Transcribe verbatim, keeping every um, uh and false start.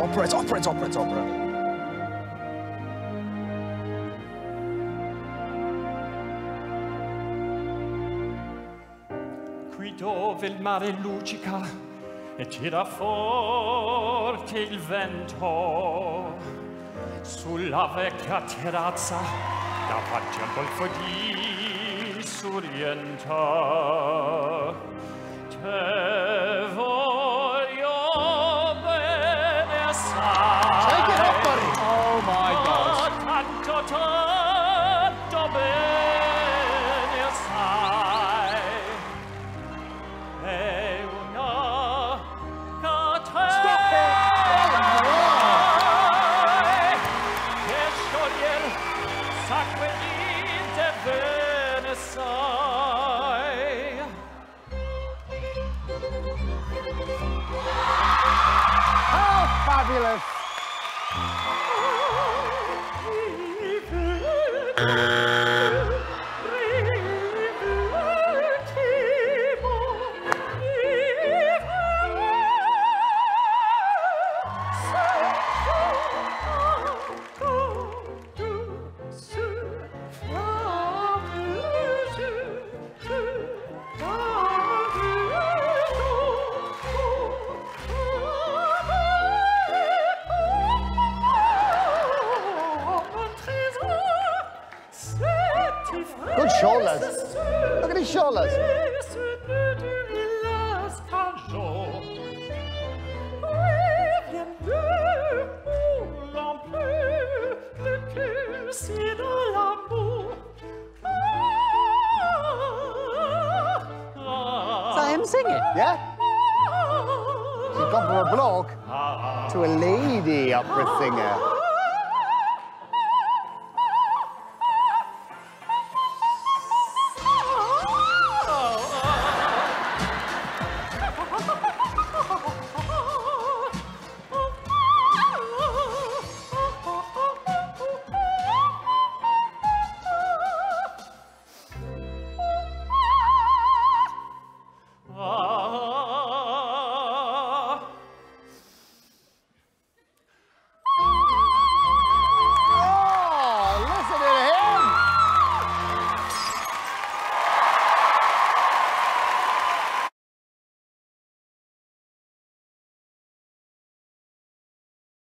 opera, it's opera, it's opera, it's opera. Qui dove il mare luccica e tira forte il vento, sulla vecchia terrazza davanti al golfo di Sorrento. Te voglio bene assai. Take it up, buddy. Oh my God. Oh, tanto, tanto bene assai. E una catena. Stop it. Che scioglier sacque di te bene assai. How fabulous! Good shoulders. Look at his shoulders. Is that him singing? Yeah. He's gone from a bloke to a lady opera singer.